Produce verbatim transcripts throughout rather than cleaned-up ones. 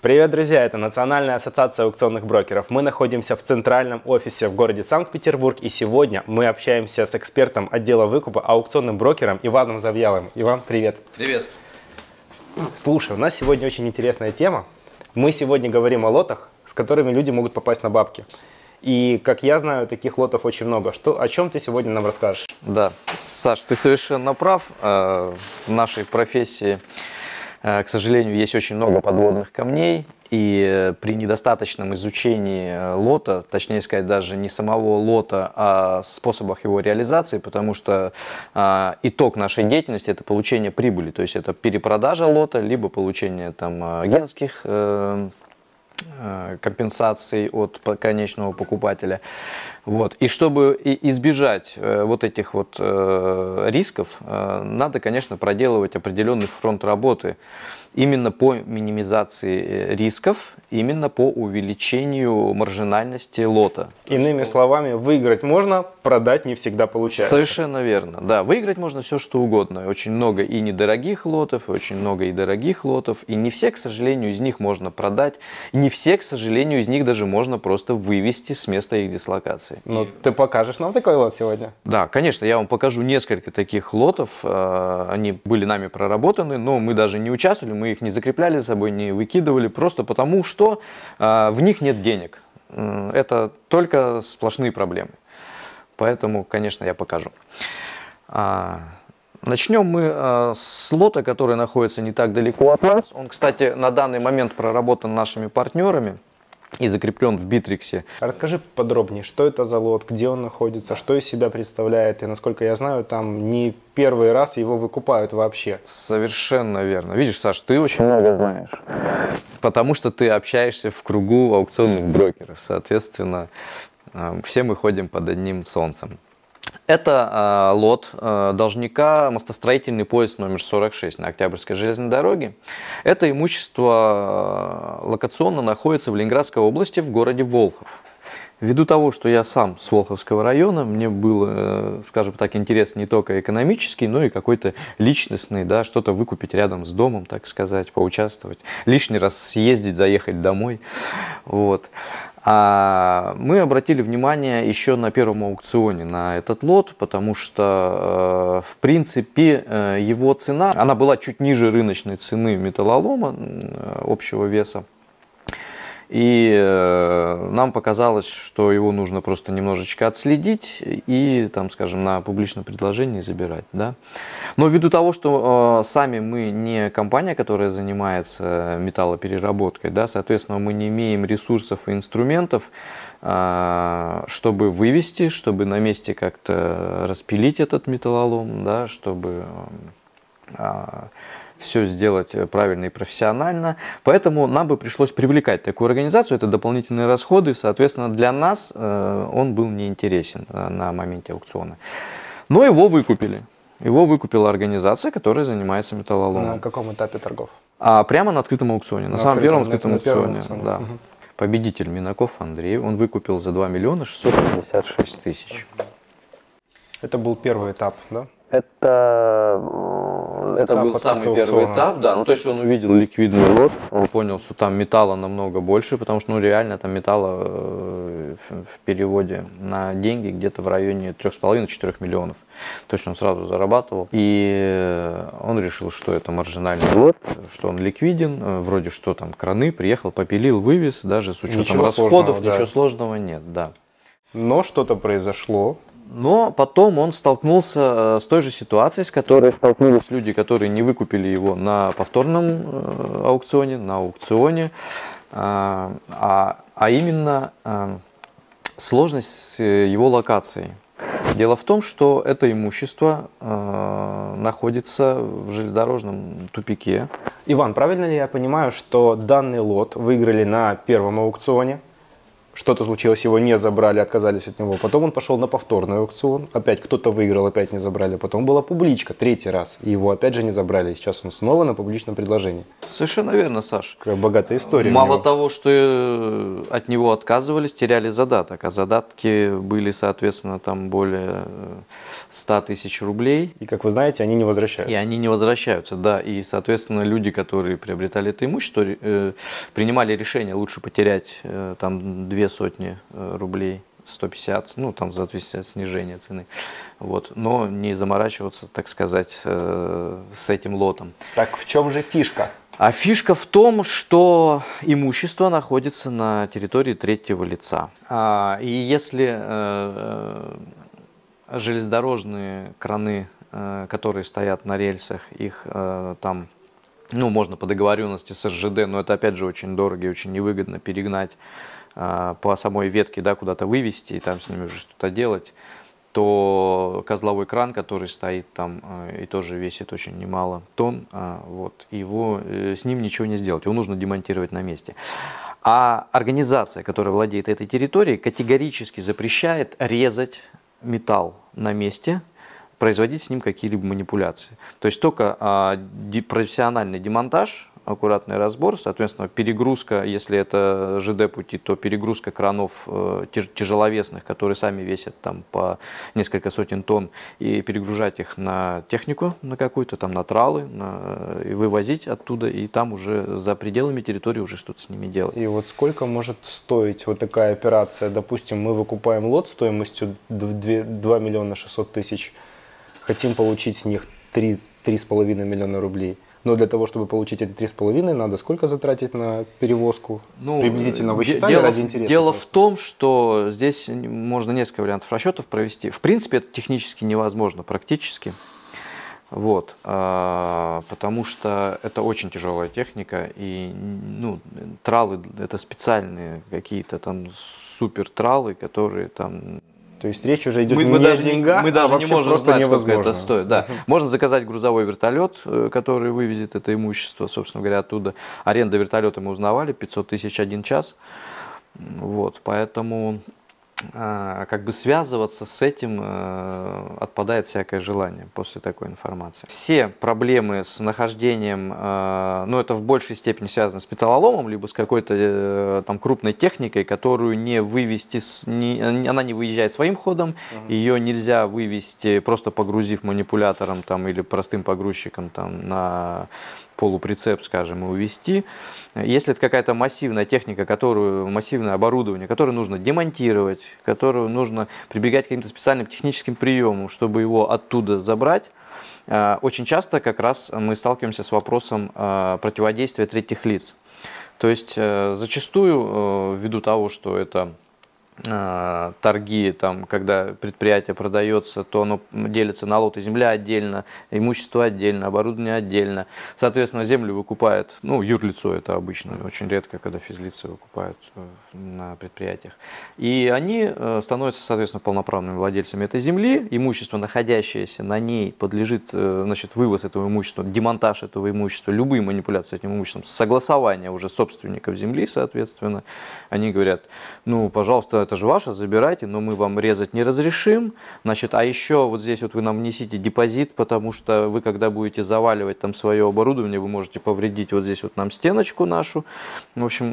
Привет, друзья! Это Национальная ассоциация аукционных брокеров. Мы находимся в центральном офисе в городе Санкт-Петербург, и сегодня мы общаемся с экспертом отдела выкупа, аукционным брокером Иваном Завьяловым. Иван, привет! Привет! Слушай, у нас сегодня очень интересная тема. Мы сегодня говорим о лотах, с которыми люди могут попасть на бабки. И, как я знаю, таких лотов очень много. Что, о чем ты сегодня нам расскажешь? Да, Саш, ты совершенно прав. В нашей профессии, к сожалению, есть очень много подводных камней, и при недостаточном изучении лота, точнее сказать, даже не самого лота, а способах его реализации, потому что итог нашей деятельности – это получение прибыли, то есть это перепродажа лота, либо получение там агентских компенсаций от конечного покупателя. Вот. И чтобы избежать вот этих вот рисков, надо, конечно, проделывать определенный фронт работы именно по минимизации рисков, именно по увеличению маржинальности лота. Иными есть, словами, выиграть можно, продать не всегда получается. Совершенно верно. Да, выиграть можно все, что угодно. Очень много и недорогих лотов, и очень много и дорогих лотов. И не все, к сожалению, из них можно продать. Не все, к сожалению, из них даже можно просто вывести с места их дислокации. Ну, ты покажешь нам такой лот сегодня? Да, конечно, я вам покажу несколько таких лотов. Они были нами проработаны, но мы даже не участвовали, мы их не закрепляли за собой, не выкидывали, просто потому что в них нет денег. Это только сплошные проблемы. Поэтому, конечно, я покажу. Начнем мы с лота, который находится не так далеко от нас. Он, кстати, на данный момент проработан нашими партнерами и закреплен в Битриксе. Расскажи подробнее, что это за лот, где он находится, что из себя представляет, и, насколько я знаю, там не первый раз его выкупают вообще. Совершенно верно. Видишь, Саш, ты очень много знаешь, потому что ты общаешься в кругу аукционных брокеров, соответственно, все мы ходим под одним солнцем. Это э, лот э, должника мостостроительный поезд номер сорок шесть на Октябрьской железной дороге. Это имущество э, локационно находится в Ленинградской области в городе Волхов. Ввиду того, что я сам с Волховского района, мне было, скажем так, интерес не только экономический, но и какой-то личностный, да, что-то выкупить рядом с домом, так сказать, поучаствовать, лишний раз съездить, заехать домой. Вот. А мы обратили внимание еще на первом аукционе на этот лот, потому что, в принципе, его цена, она была чуть ниже рыночной цены металлолома общего веса. И нам показалось, что его нужно просто немножечко отследить и, там, скажем, на публичном предложении забирать. Да? Но ввиду того, что э, сами мы не компания, которая занимается металлопереработкой, да, соответственно, мы не имеем ресурсов и инструментов, э, чтобы вывести, чтобы на месте как-то распилить этот металлолом, да, чтобы Э, все сделать правильно и профессионально. Поэтому нам бы пришлось привлекать такую организацию. Это дополнительные расходы. Соответственно, для нас он был неинтересен на моменте аукциона. Но его выкупили. Его выкупила организация, которая занимается металлоломом. На каком этапе торгов? А, прямо на открытом аукционе. На, на самом первом открытом аукционе. аукционе. Да. Угу. Победитель Минаков Андрей. Он выкупил за два миллиона шестьсот пятьдесят шесть тысяч. Это был первый этап, да? Это, это был самый первый этап, да. Ну, то есть он увидел ликвидный лот, он понял, что там металла намного больше, потому что ну, реально там металла в переводе на деньги где-то в районе трёх с половиной — четырёх миллионов. То есть он сразу зарабатывал. И он решил, что это маржинальный лот, что он ликвиден, вроде что там краны, приехал, попилил, вывез, даже с учетом расходов, ничего сложного нет, да. Но что-то произошло. Но потом он столкнулся с той же ситуацией, с которой столкнулись люди, которые не выкупили его на повторном аукционе, на аукционе, а, а именно сложность с его локацией. Дело в том, что это имущество находится в железнодорожном тупике. Иван, правильно ли я понимаю, что данный лот выиграли на первом аукционе? что-то случилось, его не забрали, отказались от него. Потом он пошел на повторный аукцион, опять кто-то выиграл, опять не забрали. Потом была публичка, третий раз, его опять же не забрали. Сейчас он снова на публичном предложении. Совершенно верно, Саша. Какая богатая история. Мало того, что от него отказывались, теряли задаток. А задатки были, соответственно, там более ста тысяч рублей. И, как вы знаете, они не возвращаются. И они не возвращаются, да. И, соответственно, люди, которые приобретали это имущество, принимали решение лучше потерять там две сотни рублей, сто пятьдесят, ну там за от снижения цены, вот, но не заморачиваться, так сказать, с этим лотом. Так в чем же фишка? А фишка в том, что имущество находится на территории третьего лица, и если железнодорожные краны, которые стоят на рельсах, их там, ну, можно по договоренности с эр жэ дэ, но это опять же очень дорого и очень невыгодно перегнать э, по самой ветке, да, куда-то вывести и там с ними уже что-то делать, то козловой кран, который стоит там э, и тоже весит очень немало тонн, э, вот, его, э, с ним ничего не сделать, его нужно демонтировать на месте. А организация, которая владеет этой территорией, категорически запрещает резать металл на месте, производить с ним какие-либо манипуляции. То есть только а, де, профессиональный демонтаж, аккуратный разбор, соответственно, перегрузка, если это жэ дэ пути, то перегрузка кранов э, тяж, тяжеловесных, которые сами весят там по несколько сотен тонн, и перегружать их на технику, на какую-то там, на тралы, на, и вывозить оттуда, и там уже за пределами территории уже что-то с ними делать. И вот сколько может стоить вот такая операция? Допустим, мы выкупаем лот стоимостью два миллиона шестьсот тысяч, хотим получить с них три с половиной миллиона рублей. Но для того, чтобы получить эти три с половиной, надо сколько затратить на перевозку? Ну, приблизительно вы считали, ради интереса? Дело в том, что здесь можно несколько вариантов расчетов провести. В принципе, это технически невозможно, практически. Вот, потому что это очень тяжелая техника, и, ну, тралы – это специальные какие-то там супертралы, которые там… То есть речь уже идет мы, не мы даже, о деньгах, мы даже а не можем знать, невозможно. Сколько это стоит. Да. Uh-huh. Можно заказать грузовой вертолет, который вывезет это имущество, собственно говоря, оттуда. Аренда вертолета, мы узнавали, пятьсот тысяч один час. Вот, поэтому как бы связываться с этим отпадает всякое желание после такой информации. Все проблемы с нахождением, ну, это в большей степени связано с металлоломом, либо с какой-то там крупной техникой, которую не вывести, она не выезжает своим ходом, ее нельзя вывести, просто погрузив манипулятором там, или простым погрузчиком там, на полуприцеп, скажем, и увести. Если это какая-то массивная техника, которую, массивное оборудование, которое нужно демонтировать, которое нужно прибегать к каким-то специальным техническим приемам, чтобы его оттуда забрать, очень часто как раз мы сталкиваемся с вопросом противодействия третьих лиц. То есть зачастую, ввиду того, что это торги, там, когда предприятие продается, то оно делится на лоты, земля отдельно, имущество отдельно, оборудование отдельно. Соответственно, землю выкупает, ну, юрлицо это обычно, очень редко, когда физлицы выкупают на предприятиях. И они становятся, соответственно, полноправными владельцами этой земли. Имущество, находящееся на ней, подлежит, значит, вывоз этого имущества, демонтаж этого имущества, любые манипуляции с этим имуществом, согласование уже собственников земли, соответственно. Они говорят, ну, пожалуйста, это же ваше, забирайте, но мы вам резать не разрешим. Значит, а еще вот здесь вот вы нам внесите депозит, потому что вы, когда будете заваливать там свое оборудование, вы можете повредить вот здесь вот нам стеночку нашу. В общем,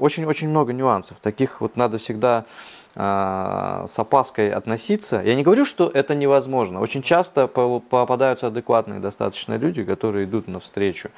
очень-очень много нюансов. Таких вот надо всегда с опаской относиться. Я не говорю, что это невозможно. Очень часто попадаются адекватные достаточно люди, которые идут навстречу.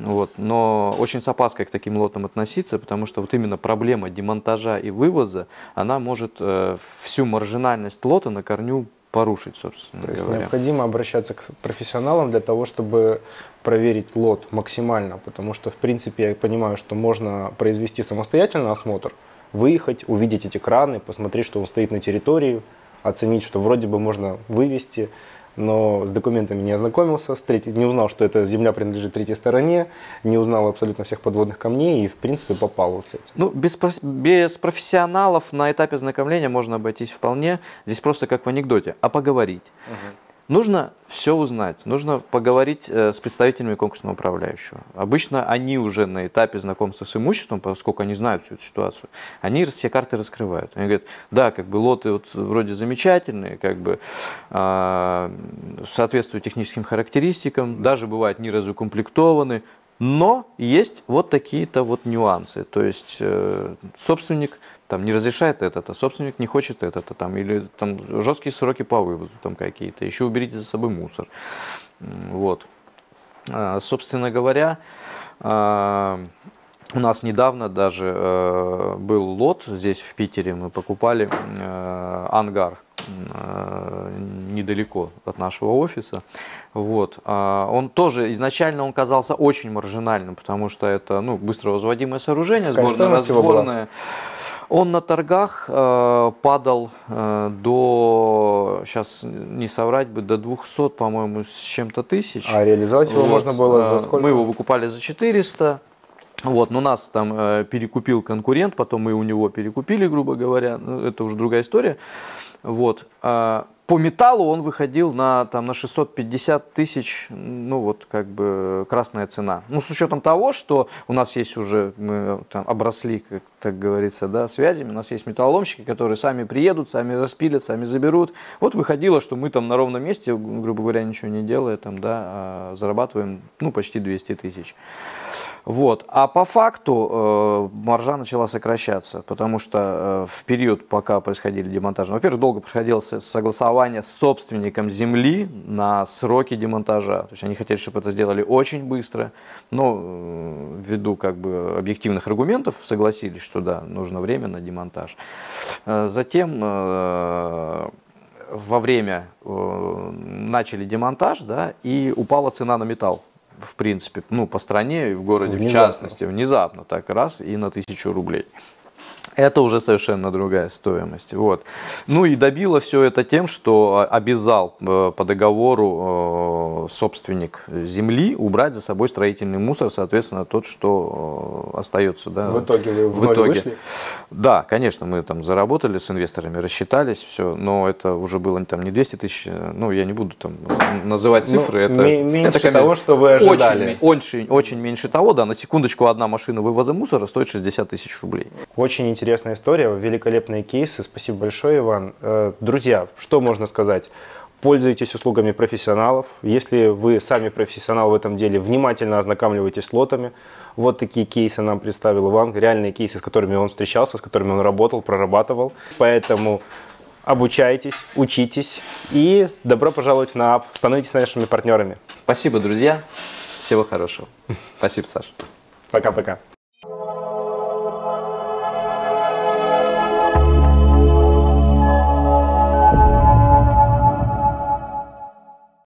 Вот. Но очень с опаской к таким лотам относиться, потому что вот именно проблема демонтажа и вывоза, она может э, всю маржинальность лота на корню порушить, собственно говоря. То есть необходимо обращаться к профессионалам для того, чтобы проверить лот максимально, потому что, в принципе, я понимаю, что можно произвести самостоятельно осмотр, выехать, увидеть эти краны, посмотреть, что он стоит на территории, оценить, что вроде бы можно вывести, но с документами не ознакомился, не узнал, что эта земля принадлежит третьей стороне, не узнал абсолютно всех подводных камней и, в принципе, попал вот с этим. Ну, без, без профессионалов на этапе ознакомления можно обойтись вполне. Здесь просто как в анекдоте, а поговорить. Угу. Нужно все узнать, нужно поговорить с представителями конкурсного управляющего. Обычно они уже на этапе знакомства с имуществом, поскольку они знают всю эту ситуацию, они все карты раскрывают. Они говорят, да, как бы лоты вот вроде замечательные, как бы э, соответствуют техническим характеристикам, даже бывают не разукомплектованы, но есть вот такие-то вот нюансы. То есть э, собственник... Там не разрешает это-то, собственник не хочет это-то, там, или там жесткие сроки по вывозу там какие-то, еще уберите за собой мусор. Вот. А, собственно говоря, а, у нас недавно даже а, был лот здесь в Питере, мы покупали а, ангар а, недалеко от нашего офиса. Вот. А, он тоже изначально он казался очень маржинальным, потому что это ну, быстро возводимое сооружение, сборное-разборное. Он на торгах э, падал э, до, сейчас не соврать бы, до двухсот, по-моему, с чем-то тысяч. А реализовать его вот. Можно было за сколько? Мы его выкупали за четыреста. Вот, но нас там э, перекупил конкурент, потом мы у него перекупили, грубо говоря. Ну, это уже другая история. Вот. Э, по металлу он выходил на, там, на шестьсот пятьдесят тысяч, ну вот как бы красная цена. Ну с учетом того, что у нас есть уже, мы там, обросли, как так говорится, да, связями, у нас есть металлоломщики, которые сами приедут, сами распилят, сами заберут. Вот выходило, что мы там на ровном месте, грубо говоря, ничего не делая, там, да, зарабатываем ну, почти двести тысяч. Вот. А по факту э, маржа начала сокращаться, потому что э, в период, пока происходили демонтажи, во-первых, долго проходилось согласование с собственником земли на сроки демонтажа. То есть они хотели, чтобы это сделали очень быстро, но э, ввиду как бы, объективных аргументов согласились, что да, нужно время на демонтаж. Э, затем... Э, во время э, начали демонтаж, да, и упала цена на металл. В принципе, ну, по стране и в городе, внезапно. В частности, внезапно, так раз и на тысячу рублей. Это уже совершенно другая стоимость. Вот. Ну и добило все это тем, что обязал по договору собственник земли убрать за собой строительный мусор, соответственно, тот, что остается. Да, в итоге вы в итоге. Вышли? Да, конечно, мы там заработали с инвесторами, рассчитались, все, но это уже было там, не двести тысяч, ну я не буду там называть цифры. Ну, это, меньше это того, что вы ожидали. Очень, очень, очень меньше того, да, на секундочку одна машина вывоза мусора стоит шестьдесят тысяч рублей. Очень интересно. Интересная история, великолепные кейсы. Спасибо большое, Иван. Друзья, что можно сказать? Пользуйтесь услугами профессионалов. Если вы сами профессионал в этом деле, внимательно ознакомьтесь с лотами. Вот такие кейсы нам представил Иван. Реальные кейсы, с которыми он встречался, с которыми он работал, прорабатывал. Поэтому обучайтесь, учитесь. И добро пожаловать на АП. Становитесь нашими партнерами. Спасибо, друзья. Всего хорошего. Спасибо, Саша. Пока-пока.